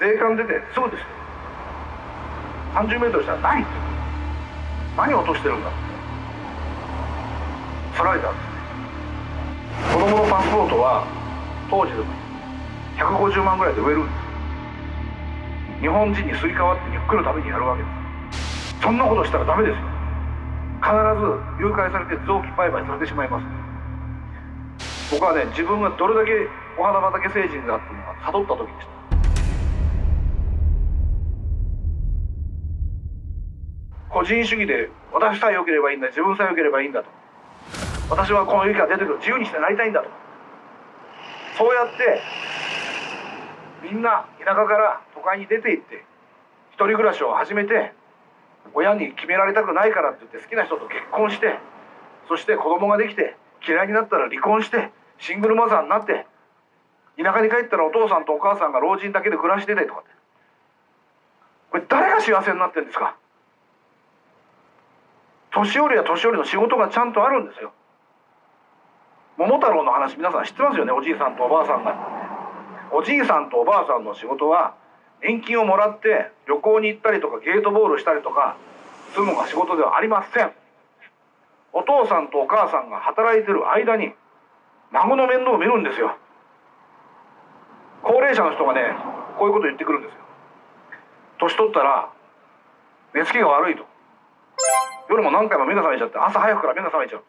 税関出てすぐですよ。30メートルしたらないんですよ。何を落としてるんだってスライダーですね。子供のパスポートは当時でも150万ぐらいで売れるんです。日本人にスイカ割って来るためにやるわけです。そんなことしたらダメですよ。必ず誘拐されて臓器売買されてしまいます。僕はね、自分がどれだけお花畑成人だっていうのが悟った時でした。個人主義で私さえ良ければいいんだ、自分さえ良ければいいんだと、私はこの家から出てくる、自由にしてなりたいんだと、そうやってみんな田舎から都会に出て行って一人暮らしを始めて、親に決められたくないからって言って好きな人と結婚して、そして子供ができて嫌いになったら離婚してシングルマザーになって、田舎に帰ったらお父さんとお母さんが老人だけで暮らしててとかって、これ誰が幸せになってんですか。年寄りは年寄りの仕事がちゃんとあるんですよ。桃太郎の話皆さん知ってますよね。おじいさんとおばあさんが、おじいさんとおばあさんの仕事は年金をもらって旅行に行ったりとかゲートボールしたりとかするのが仕事ではありません。お父さんとお母さんが働いてる間に孫の面倒を見るんですよ。高齢者の人がね、こういうこと言ってくるんですよ。年取ったら寝つきが悪いと、夜も何回も目が覚めちゃって、朝早くから目が覚めちゃう、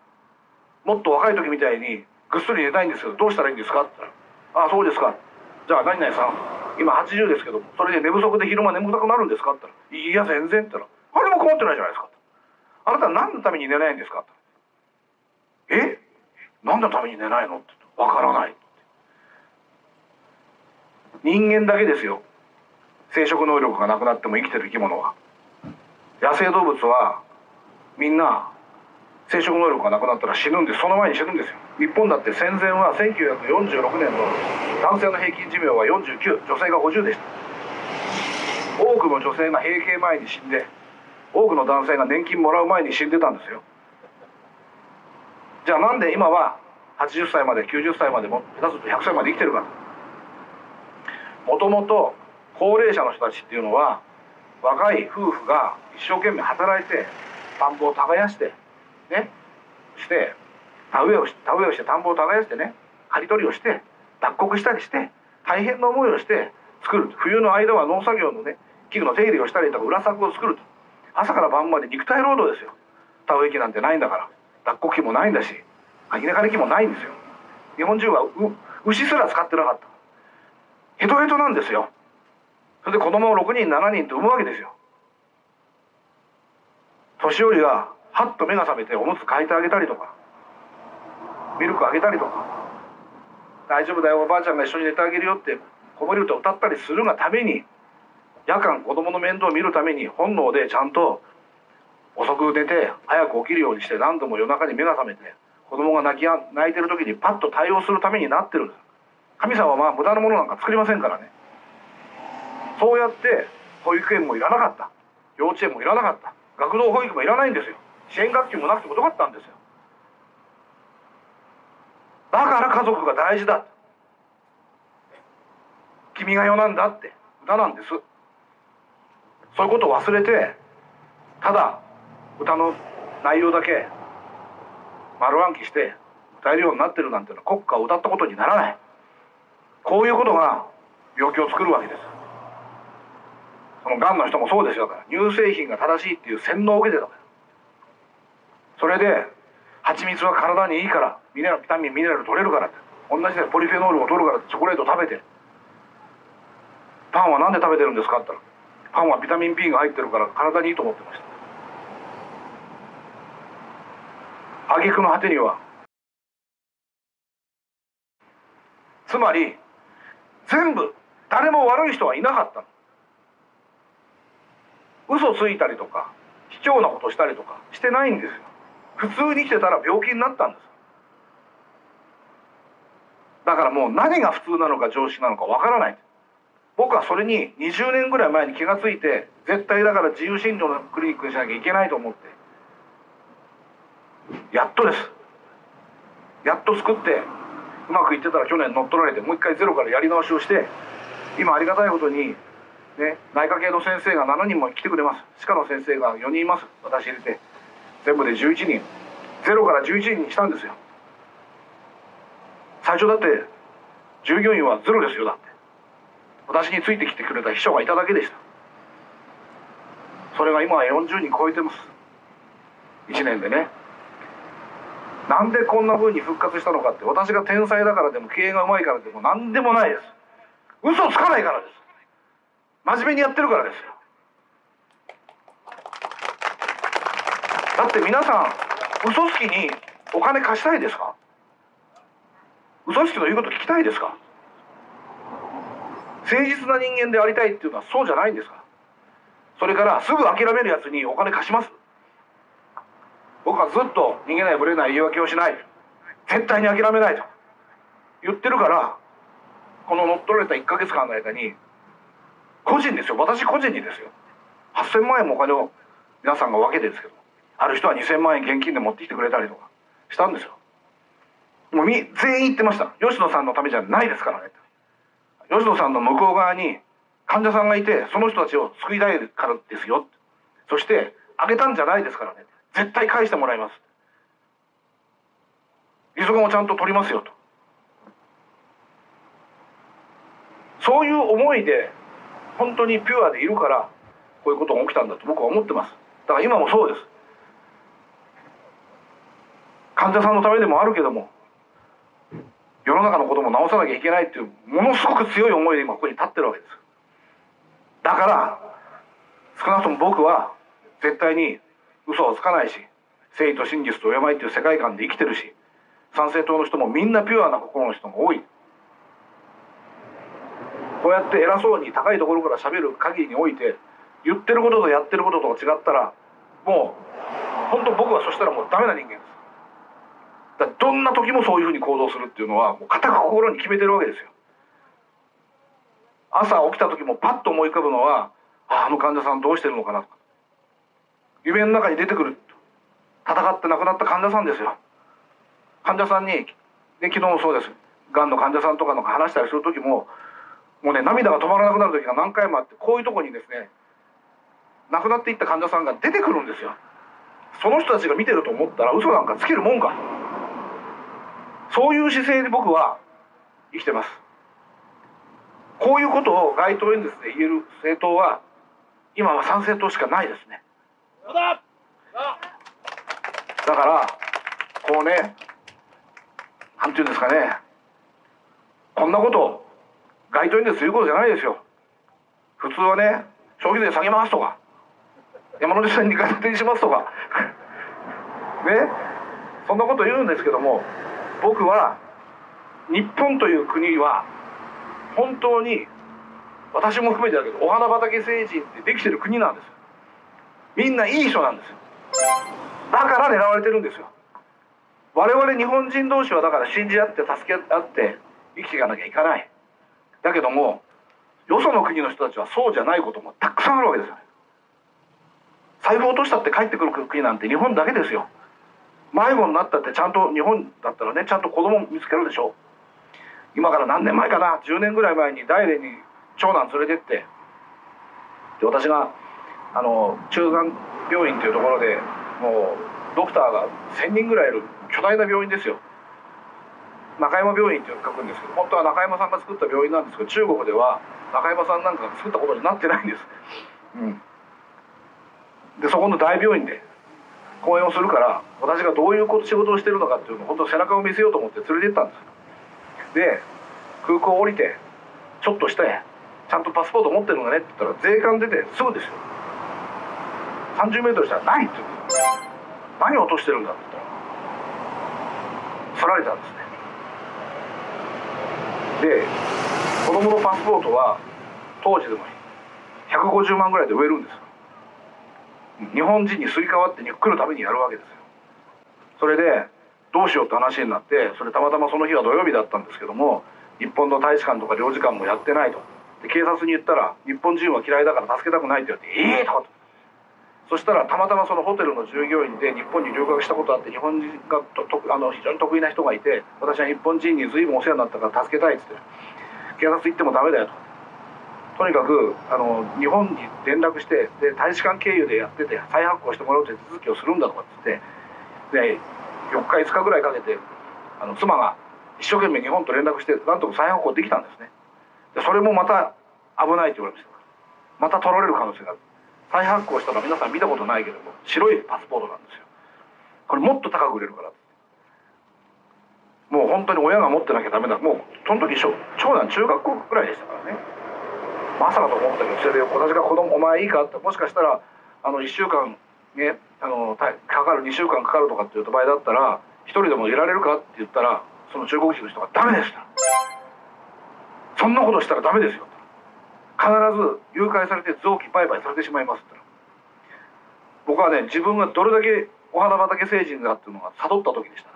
もっと若い時みたいにぐっすり寝たいんですけどどうしたらいいんですかって言ったら、ああそうですか、じゃあ何々さん今80ですけどもそれで寝不足で昼間眠たくなるんですかって言ったら、いや全然って言ったら、あれも困ってないじゃないですか、あなたは何のために寝ないんですかって言ったら、え、何のために寝ないのって、わからない。人間だけですよ、生殖能力がなくなっても生きてる生き物は。野生動物はみんな生殖能力がなくなったら死ぬんで、その前に死ぬんですよ。日本だって戦前は1946年の男性の平均寿命は49、女性が50でした。多くの女性が閉経前に死んで、多くの男性が年金もらう前に死んでたんですよ。じゃあなんで今は80歳まで90歳までも下手すると100歳まで生きてるか。もともと高齢者の人たちっていうのは若い夫婦が一生懸命働いて田んぼを耕してね、して田植えをして田んぼを耕してね、刈り取りをして脱穀したりして大変な思いをして作る。冬の間は農作業のね、器具の手入れをしたりとか裏作を作ると、朝から晩まで肉体労働ですよ。田植え機なんてないんだから、脱穀機もないんだし稲刈り機もないんですよ。日本中は牛すら使ってなかった。ヘトヘトなんですよ。それで子供を6人7人と産むわけですよ。年寄りがハッと目が覚めておむつ替えてあげたりとかミルクあげたりとか、大丈夫だよおばあちゃんが一緒に寝てあげるよって子守歌を歌ったりするがために、夜間子供の面倒を見るために本能でちゃんと遅く寝て早く起きるようにして、何度も夜中に目が覚めて子供が泣いてる時にパッと対応するためになってるんです。神様はまあ無駄なものなんか作りませんからね。そうやって保育園もいらなかった、幼稚園もいらなかった、学童保育もいらないんですよ。支援学級もなくてもよかったんですよ。だから家族が大事だ、君が代なんだって歌なんです。そういうことを忘れて、ただ歌の内容だけ丸暗記して歌えるようになってるなんてのは国歌を歌ったことにならない。こういうことが病気を作るわけです。そのがんの人もそうですよ。だから乳製品が正しいっていう洗脳を受けてたから、それで蜂蜜は体にいいからビタミンミネラル取れるからって、同じでポリフェノールを取るからってチョコレートを食べて、パンは何で食べてるんですかって言ったら、パンはビタミン B が入ってるから体にいいと思ってました。挙句の果てには、つまり全部誰も悪い人はいなかったの。嘘ついたりとか卑怯なことしたりとかしてないんですよ。普通に生きてたら病気になったんです。だからもう何が普通なのか常識なのかわからない。僕はそれに20年ぐらい前に気がついて、絶対だから自由診療のクリニックにしなきゃいけないと思って、やっとです、やっと作って、うまくいってたら去年乗っ取られて、もう一回ゼロからやり直しをして、今ありがたいことにね、内科系の先生が7人も来てくれます。歯科の先生が4人います。私入れて全部で11人0から11人にしたんですよ。最初だって従業員はゼロですよ。だって私についてきてくれた秘書がいただけでした。それが今は40人超えてます。1年でね。なんでこんな風に復活したのかって、私が天才だからでも経営がうまいからでも何でもないです。嘘つかないからです。真面目にやってるからですよ。だって皆さん、嘘つきにお金貸したいですか？嘘つきの言うこと聞きたいですか？誠実な人間でありたいっていうのはそうじゃないんですか？それからすぐ諦めるやつにお金貸します。僕はずっと逃げない、ぶれない、言い訳をしない、絶対に諦めないと言ってるから、この乗っ取られた1ヶ月間の間に個人ですよ、私個人にですよ、8000万円もお金を皆さんが分けてですけど、ある人は2000万円現金で持ってきてくれたりとかしたんですよ。もう全員言ってました。吉野さんのためじゃないですからね。吉野さんの向こう側に患者さんがいて、その人たちを救いたいからですよ。そしてあげたんじゃないですからね。絶対返してもらいます。利息もちゃんと取りますよと。そういう思いで本当にピュアでいるから、こういうことが起きたんだと僕は思ってます。だから今もそうです。患者さんのためでもあるけども、世の中のことも直さなきゃいけないっていう、ものすごく強い思いで今ここに立ってるわけです。だから少なくとも僕は絶対に嘘をつかないし、誠意と真実と敬いという世界観で生きてるし、参政党の人もみんなピュアな心の人が多い。こうやって偉そうに高いところから喋る限りにおいて、言ってることとやってることと違ったら、もう本当僕はそしたらもうダメな人間です。だからどんな時もそういうふうに行動するっていうのはもう固く心に決めてるわけですよ。朝起きた時もパッと思い浮かぶのは、 あの患者さんどうしてるのかなとか、夢の中に出てくる戦って亡くなった患者さんですよ。患者さんに、ね、昨日もそうです、がんの患者さんとかの話したりする時も、もうね、涙が止まらなくなる時が何回もあって、こういうとこにですね、亡くなっていった患者さんが出てくるんですよ。その人たちが見てると思ったら嘘なんかつけるもんか。そういう姿勢で僕は生きてます。こういうことを街頭演説で言える政党は今は参政党しかないですね。だからこうね、なんていうんですかね、こんなことを街頭演説することじゃないですよ。普通はね、消費税下げますとか、山手線に改善しますとかね、そんなこと言うんですけども、僕は日本という国は本当に、私も含めてだけど、お花畑成人ってできてる国なんですよ。みんないい人なんですよ。だから狙われてるんですよ。我々日本人同士はだから信じ合って助け合って生きていかなきゃいかない。だけどもよその国の人たちはそうじゃないこともたくさんあるわけですよね。財布落としたって帰ってくる国なんて日本だけですよ。迷子になったって、ちゃんと日本だったらね、ちゃんと子供見つけるでしょ。今から何年前かな、10年ぐらい前に大連に長男連れてって、で私が中山病院というところで、もうドクターが1000人ぐらいいる巨大な病院ですよ。中山病院って書くんですけど、本当は中山さんが作った病院なんですけど、中国では中山さんなんかが作ったことになってないんです。でそこの大病院で講演をするから、私がどういう仕事をしてるのかっていうのを本当背中を見せようと思って連れて行ったんですよ。で空港降りてちょっとして、ちゃんとパスポート持ってるんだねって言ったら、税関出てすぐですよ。30m したらないって言うんですよ。何を落としてるんだって言ったら、取られたんですね。で子供のパスポートは当時でも150万ぐらいで売れるんですよ。日本人にすり替わって来るためにやるわけですよ。それでどうしようって話になって、それたまたまその日は土曜日だったんですけども、日本の大使館とか領事館もやってないと。で警察に言ったら、日本人は嫌いだから助けたくないって言われて、ええとかと。そしたらたまたまそのホテルの従業員で日本に留学したことあって、日本人が非常に得意な人がいて、私は日本人に随分お世話になったから助けたいっつって、警察行ってもダメだよと。とにかく日本に連絡して、で大使館経由でやってて再発行してもらう手続きをするんだとかって言って、で4日5日ぐらいかけて妻が一生懸命日本と連絡してなんとか再発行できたんですね。でそれもまた危ないと言われました。また取られる可能性がある。再発行したら皆さん見たことないけども白いパスポートなんですよ。これもっと高く売れるから、もう本当に親が持ってなきゃダメだ。もうその時長男中学校ぐらいでしたからね。まさかと思ったけど、それで私が子供お前いいかって、もしかしたら1週間ねかかる2週間かかるとかっていう場合だったら一人でもいられるかって言ったら、その中国人の人が「ダメです」と。そんなことしたらダメですよ。必ず誘拐されて臓器売買されてしまいますって。僕はね、自分がどれだけお花畑成人だっていうのが悟った時でした。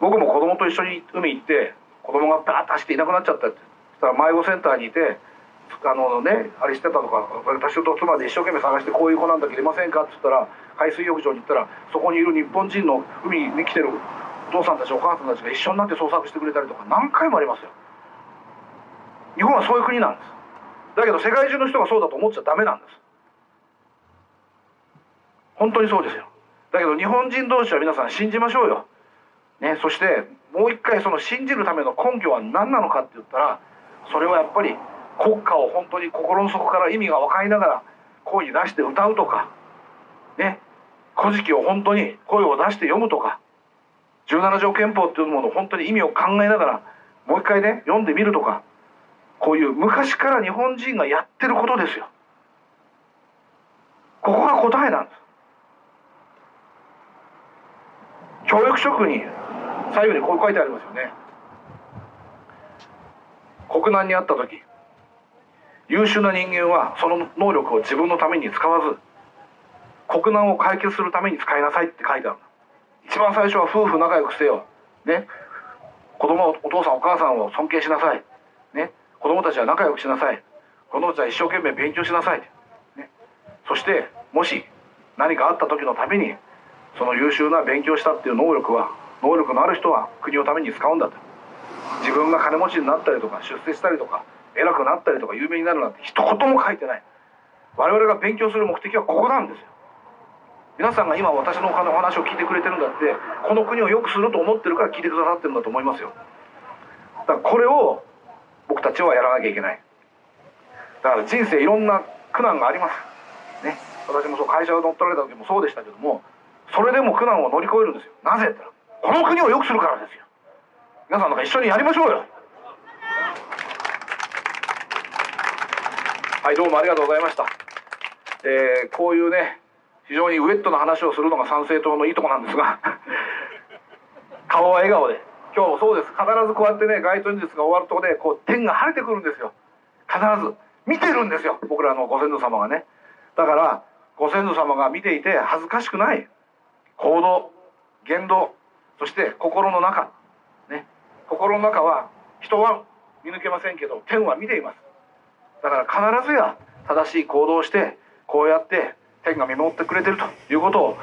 僕も子供と一緒に海行って子供がバーッと走っていなくなっちゃったって。そしたら迷子センターにいてあれしてたとか、私と妻で一生懸命探してこういう子なんだけどいませんかって言ったら、海水浴場に行ったらそこにいる日本人の海に来てるお父さんたちお母さんたちが一緒になって捜索してくれたりとか何回もありますよ。日本はそういう国なんです。だけど世界中の人がそうだと思っちゃダメなんです。本当にそうですよ。だけど日本人同士は皆さん信じましょうよ、ね、そしてもう一回その信じるための根拠は何なのかって言ったら、それはやっぱり国歌を本当に心の底から意味が分かりながら声に出して歌うとかね、古事記を本当に声を出して読むとか、17条憲法っていうものを本当に意味を考えながらもう一回ね読んでみるとか、こういう昔から日本人がやってることですよ。ここが答えなんです。教育職に最後にこう書いてありますよね。国難にあった時、優秀な人間はその能力を自分のために使わず国難を解決するために使いなさいって書いてある。一番最初は夫婦仲良くせよ、ね、子供はお父さんお母さんを尊敬しなさい、ね、子供たちは仲良くしなさい、子供たちは一生懸命勉強しなさい、ね、そしてもし何かあった時のためにその優秀な勉強したっていう能力のある人は国のために使うんだと。自分が金持ちになったりとか出世したりとか偉くなったりとか有名になるなんて一言も書いてない。我々が勉強する目的はここなんですよ。皆さんが今私のお話を聞いてくれてるんだって、この国を良くすると思ってるから聞いてくださってるんだと思いますよ。だからこれを僕たちはやらなきゃいけない。だから人生いろんな苦難がありますね。私もそう、会社を乗っ取られた時もそうでしたけども、それでも苦難を乗り越えるんですよ。なぜって言ったらこの国を良くするからですよ。皆さんなんか一緒にやりましょうよ。はい、どうもありがとうございました。こういうね非常にウエットな話をするのが参政党のいいとこなんですが顔は笑顔で、今日もそうです。必ずこうやってね街頭演説が終わるとこでこう天が晴れてくるんですよ。必ず見てるんですよ、僕らのご先祖様がね。だからご先祖様が見ていて恥ずかしくない行動、言動、そして心の中ね、心の中は人は見抜けませんけど天は見ています。だから必ずや正しい行動をして、こうやって天が見守ってくれてるということを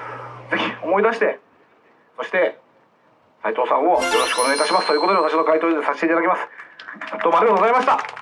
ぜひ思い出して、そして斉藤さんをよろしくお願いいたしますということで、私の回答でさせていただきます。どうもありがとうございました。